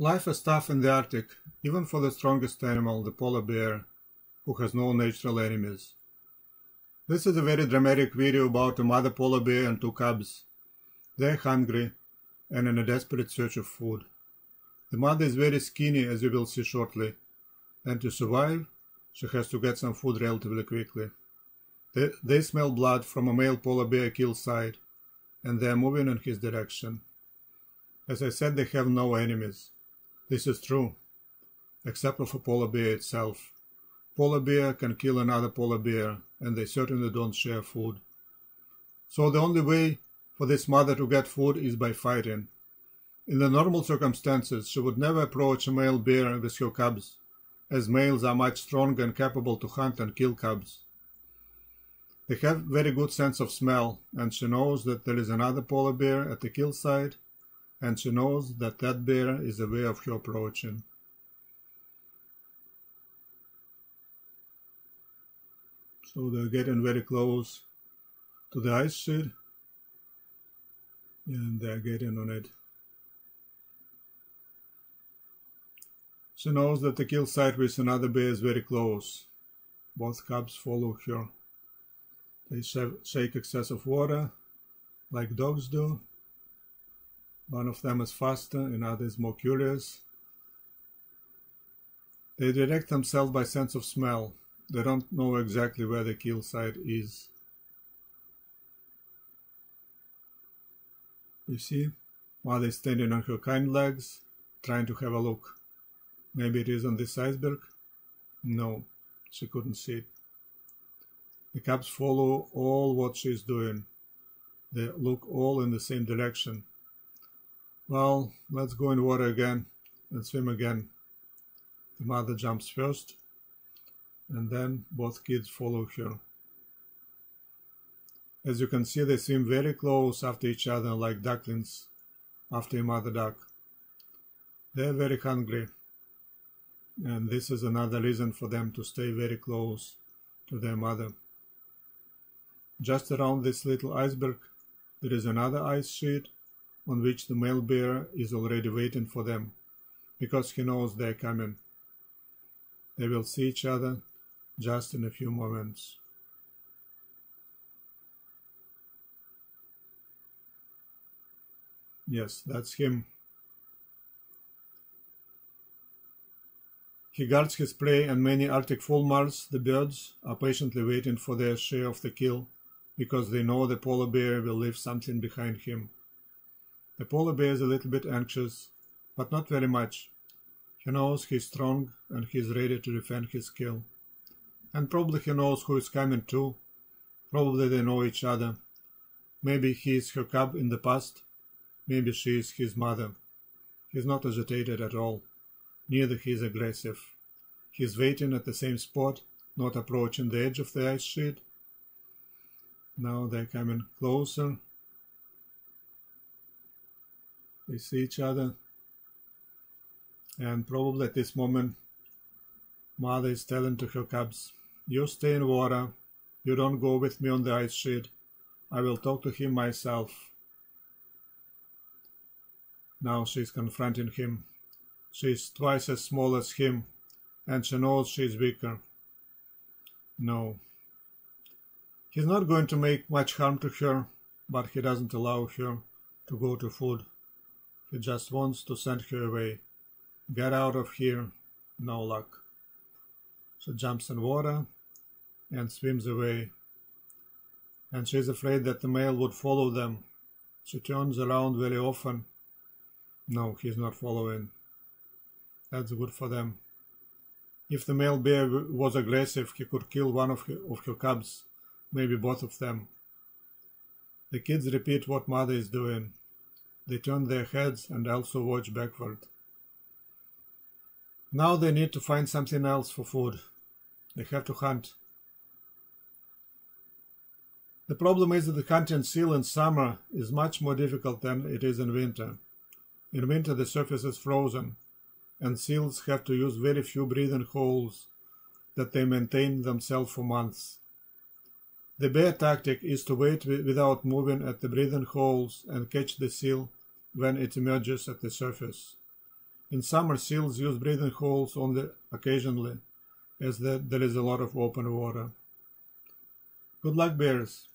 Life is tough in the Arctic, even for the strongest animal, the polar bear, who has no natural enemies. This is a very dramatic video about a mother polar bear and two cubs. They are hungry and in a desperate search of food. The mother is very skinny, as you will see shortly, and to survive, she has to get some food relatively quickly. They smell blood from a male polar bear kill site, and they are moving in his direction. As I said, they have no enemies. This is true, except for polar bear itself. Polar bear can kill another polar bear, and they certainly don't share food. So the only way for this mother to get food is by fighting. In the normal circumstances, she would never approach a male bear with her cubs, as males are much stronger and capable to hunt and kill cubs. They have very good sense of smell, and she knows that there is another polar bear at the kill site, and she knows that that bear is aware of her approaching. So they're getting very close to the ice sheet, and they're getting on it. She knows that the kill site with another bear is very close. Both cubs follow her. They shake excess of water, like dogs do. One of them is faster, another is more curious. They direct themselves by sense of smell. They don't know exactly where the kill site is. You see, mother is standing on her hind legs, trying to have a look. Maybe it is on this iceberg? No, she couldn't see it. The cubs follow all what she is doing. They look all in the same direction. Well, let's go in water again and swim again. The mother jumps first, and then both kids follow her. As you can see, they swim very close after each other, like ducklings after a mother duck. They are very hungry, and this is another reason for them to stay very close to their mother. Just around this little iceberg, there is another ice sheet, on which the male bear is already waiting for them, because he knows they are coming. They will see each other just in a few moments. Yes, that's him. He guards his prey, and many Arctic fulmars, the birds, are patiently waiting for their share of the kill, because they know the polar bear will leave something behind him. The polar bear is a little bit anxious, but not very much. He knows he is strong and he is ready to defend his kill. And probably he knows who is coming too. Probably they know each other. Maybe he is her cub in the past. Maybe she is his mother. He is not agitated at all. Neither he is aggressive. He is waiting at the same spot, not approaching the edge of the ice sheet. Now they are coming closer. They see each other, and probably at this moment mother is telling to her cubs, "You stay in water, you don't go with me on the ice sheet, I will talk to him myself." Now she is confronting him. She is twice as small as him, and she knows she is weaker. No. He's not going to make much harm to her, but he doesn't allow her to go to food. He just wants to send her away. Get out of here. No luck. She jumps in water and swims away. And she is afraid that the male would follow them. She turns around very often. No, he's not following. That's good for them. If the male bear was aggressive, he could kill one of her cubs, maybe both of them. The kids repeat what mother is doing. They turn their heads and also watch backward. Now they need to find something else for food. They have to hunt. The problem is that hunting seal in summer is much more difficult than it is in winter. In winter the surface is frozen, and seals have to use very few breathing holes that they maintain themselves for months. The bear tactic is to wait without moving at the breathing holes and catch the seal when it emerges at the surface. In summer, seals use breathing holes only occasionally, as there is a lot of open water. Good luck, bears!